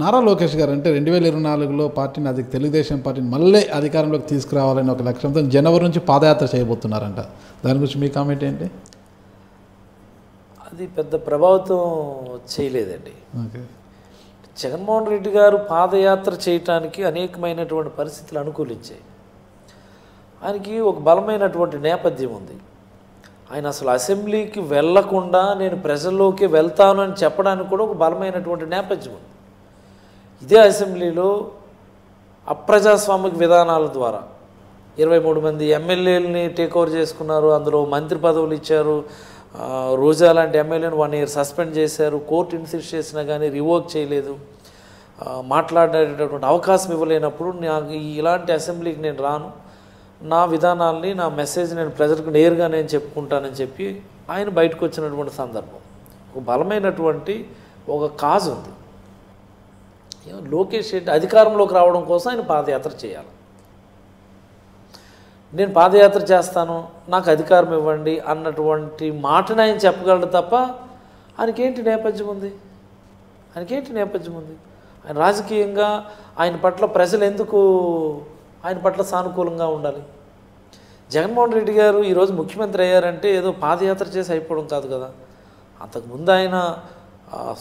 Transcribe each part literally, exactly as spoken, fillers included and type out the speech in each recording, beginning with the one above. నారా లోకేష్ గారు అంటే రెండు వేల ఇరవై నాలుగులో పార్టీని అది తెలుగుదేశం పార్టీని మళ్ళీ అధికారంలోకి తీసుకురావాలని ఒక లక్ష్యంతో జనవరి నుంచి పాదయాత్ర చేయబోతున్నారంట. దాని గురించి మీ కామెంట్ ఏంటి? అది పెద్ద ప్రభావితం చేయలేదండి. ఓకే, జగన్ మోహన్ రెడ్డి గారు పాదయాత్ర చేయడానికి అనేకమైనటువంటి పరిస్థితులు అనుకూలించాయి. ఆయనకి ఒక బలమైనటువంటి నేపథ్యం ఉంది. ఆయన అసలు అసెంబ్లీకి వెళ్ళకుండా నేను ప్రజల్లోకి వెళ్తాను అని చెప్పడానికి కూడా ఒక బలమైనటువంటి నేపథ్యం ఉంది. ఇదే అసెంబ్లీలో అప్రజాస్వామిక విధానాల ద్వారా ఇరవై మూడు మంది ఎమ్మెల్యేలని టేక్ ఓవర్ చేసుకున్నారు. అందులో మంత్రి పదవులు ఇచ్చారు. రోజా లాంటి ఎమ్మెల్యేని వన్ ఇయర్ సస్పెండ్ చేశారు. కోర్టు ఇన్సిస్ట్ చేసినా కానీ రివోక్ చేయలేదు. మాట్లాడేటటువంటి అవకాశం ఇవ్వలేనప్పుడు నాకు ఇలాంటి అసెంబ్లీకి నేను రాను, నా విధానాల్ని నా మెసేజ్ నేను ప్రజలకు నేరుగా నేను చెప్పుకుంటానని చెప్పి ఆయన బయటకు వచ్చినటువంటి సందర్భం. ఒక బలమైనటువంటి ఒక కాజ్ ఉంది. లోకేష్ రెడ్డి అధికారంలోకి రావడం కోసం ఆయన పాదయాత్ర చేయాలి. నేను పాదయాత్ర చేస్తాను, నాకు అధికారం ఇవ్వండి అన్నటువంటి మాటను ఆయన చెప్పగలడు తప్ప ఆయనకేంటి నేపథ్యం ఉంది ఆయనకేంటి నేపథ్యం ఉంది ఆయన రాజకీయంగా ఆయన పట్ల ప్రజలు ఎందుకు ఆయన పట్ల సానుకూలంగా ఉండాలి? జగన్మోహన్ రెడ్డి గారు ఈరోజు ముఖ్యమంత్రి అయ్యారంటే ఏదో పాదయాత్ర చేసి అయిపోవడం కాదు కదా. అంతకుముందు ఆయన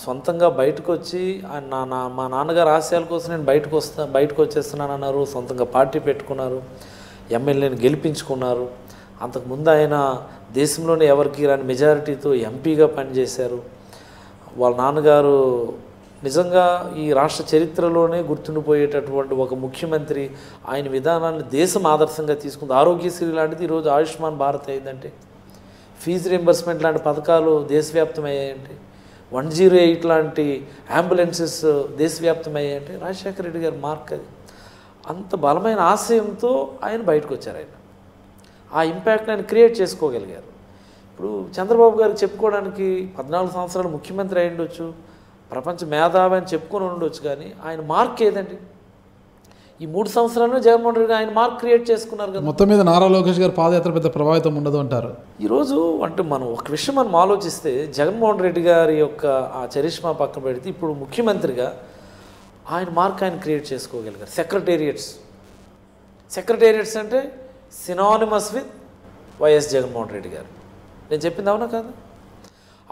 సొంతంగా బయటకు వచ్చి ఆయన నా నా మా నాన్నగారు ఆశయాల కోసం నేను బయటకు వస్తా బయటకు వచ్చేస్తున్నాను అన్నారు. సొంతంగా పార్టీ పెట్టుకున్నారు, ఎమ్మెల్యేని గెలిపించుకున్నారు. అంతకుముందు ఆయన దేశంలోనే ఎవరికి రాని మెజారిటీతో ఎంపీగా పనిచేశారు. వాళ్ళ నాన్నగారు నిజంగా ఈ రాష్ట్ర చరిత్రలోనే గుర్తుండిపోయేటటువంటి ఒక ముఖ్యమంత్రి. ఆయన విధానాన్ని దేశం ఆదర్శంగా తీసుకుంది. ఆరోగ్యశ్రీ లాంటిది ఈరోజు ఆయుషమాన్ భారత్ అయిందంటే, ఫీజు రీంబర్స్మెంట్ లాంటి పథకాలు దేశవ్యాప్తమయ్యాయంటే, వన్ జీరో ఎయిట్ లాంటి అంబులెన్సెస్ దేశవ్యాప్తమయ్యాయంటే రాజశేఖర రెడ్డి గారి మార్క్ అది. అంత బలమైన ఆశయంతో ఆయన బయటకు వచ్చారు. ఆయన ఆ ఇంపాక్ట్ ఆయన క్రియేట్ చేసుకోగలిగారు. ఇప్పుడు చంద్రబాబు గారికి చెప్పుకోవడానికి పద్నాలుగు సంవత్సరాలు ముఖ్యమంత్రి అయి ఉండొచ్చు, ప్రపంచ మేధావి అని చెప్పుకొని ఉండొచ్చు, కానీ ఆయన మార్క్ ఏదండి? ఈ మూడు సంవత్సరాల్లో జగన్మోహన్ రెడ్డి ఆయన మార్క్ క్రియేట్ చేసుకున్నారు కదా. మొత్తం మీద నారా లోకేష్ గారు పాదయాత్ర పెద్ద ప్రభావితం ఉండదు అంటారు. ఈరోజు అంటే మనం ఒక విషయం మనం ఆలోచిస్తే జగన్మోహన్ రెడ్డి గారి యొక్క ఆ చరిష్మా పక్కన పెడితే ఇప్పుడు ముఖ్యమంత్రిగా ఆయన మార్క్ ఆయన క్రియేట్ చేసుకోగలిగారు. సెక్రటేరియట్స్ సెక్రటేరియట్స్ అంటే synonymous with YS Jaganmohan Reddy గారు. నేను చెప్పింది అవునా కాదు?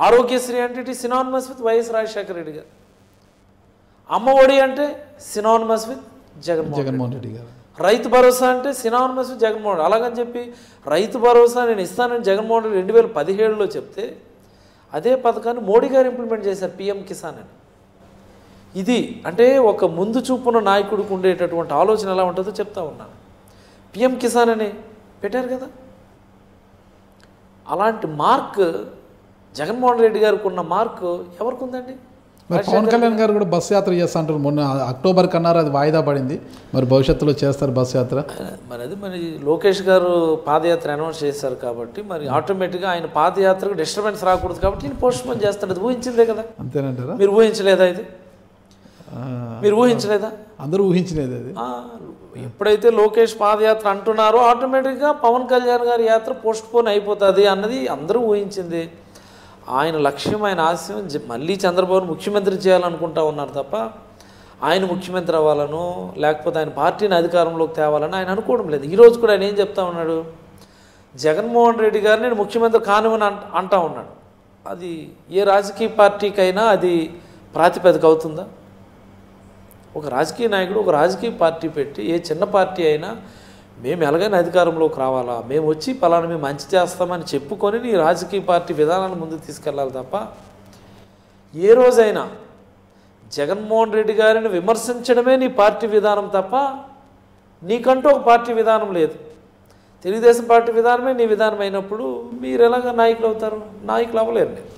ఆరోగ్యశ్రీ అంటే it is synonymous with YS Rajasekhara Reddy గారు. అమ్మఒడి అంటే సినానిమస్ విత్ జగన్మోహన్ జగన్మోహన్ రెడ్డి గారు. రైతు భరోసా అంటే సినానిమస్ విత్ జగన్మోహన్. అలాగని చెప్పి రైతు భరోసా నేను ఇస్తానని జగన్మోహన్ రెడ్డి రెండు వేల పదిహేడులో చెప్తే అదే పథకాన్ని మోడీ గారు ఇంప్లిమెంట్ చేశారు, పీఎం కిసాన్ అని. ఇది అంటే ఒక ముందు చూపున నాయకుడికి ఉండేటటువంటి ఆలోచన ఎలా ఉంటుందో చెప్తా ఉన్నాను. పీఎం కిసాన్ అని పెట్టారు కదా. అలాంటి మార్క్ జగన్మోహన్ రెడ్డి గారికి ఉన్న మార్క్ ఎవరికి ఉందండి? పవన్ కళ్యాణ్ గారు కూడా బస్సు యాత్ర చేస్తా అంటారు. మొన్న అక్టోబర్ కన్నారు, అది వాయిదా పడింది. మరి భవిష్యత్తులో చేస్తారు బస్సు యాత్ర. మరి అది మరి లోకేష్ గారు పాదయాత్ర అనౌన్స్ చేశారు కాబట్టి మరి ఆటోమేటిక్గా ఆయన పాదయాత్రకు డిస్టర్బెన్స్ రాకూడదు కాబట్టి నేను పోస్ట్పోన్ చేస్తాను. అది ఊహించిందే కదా. అంతేనంటారా? మీరు ఊహించలేదా? ఇది మీరు ఊహించలేదా? అందరూ ఊహించలేదు. అది ఎప్పుడైతే లోకేష్ పాదయాత్ర అంటున్నారో ఆటోమేటిక్గా పవన్ కళ్యాణ్ గారి యాత్ర పోస్ట్పోన్ అయిపోతుంది అన్నది అందరూ ఊహించింది. ఆయన లక్ష్యం ఆయన ఆశయం మళ్ళీ చంద్రబాబు ముఖ్యమంత్రి చేయాలనుకుంటా ఉన్నారు తప్ప ఆయన ముఖ్యమంత్రి అవ్వాలను లేకపోతే ఆయన పార్టీని అధికారంలోకి తేవాలని ఆయన అనుకోవడం లేదు. ఈరోజు కూడా ఆయన ఏం చెప్తా ఉన్నాడు? జగన్మోహన్ రెడ్డి గారు నేను ముఖ్యమంత్రి కానివని అంట అంటా ఉన్నాడు. అది ఏ రాజకీయ పార్టీకైనా అది ప్రాతిపదిక అవుతుందా? ఒక రాజకీయ నాయకుడు ఒక రాజకీయ పార్టీ పెట్టి ఏ చిన్న పార్టీ అయినా మేము ఎలాగైనా అధికారంలోకి రావాలా, మేము వచ్చి పలానా మేము మంచి చేస్తామని చెప్పుకొని నీ రాజకీయ పార్టీ విధానాన్ని ముందుకు తీసుకెళ్ళాలి తప్ప ఏ రోజైనా జగన్మోహన్ రెడ్డి గారిని విమర్శించడమే నీ పార్టీ విధానం తప్ప నీకంటూ ఒక పార్టీ విధానం లేదు. తెలుగుదేశం పార్టీ విధానమే నీ విధానం అయినప్పుడు మీరు ఎలాగ నాయకులు అవుతారు? నాయకులు అవ్వలేరు.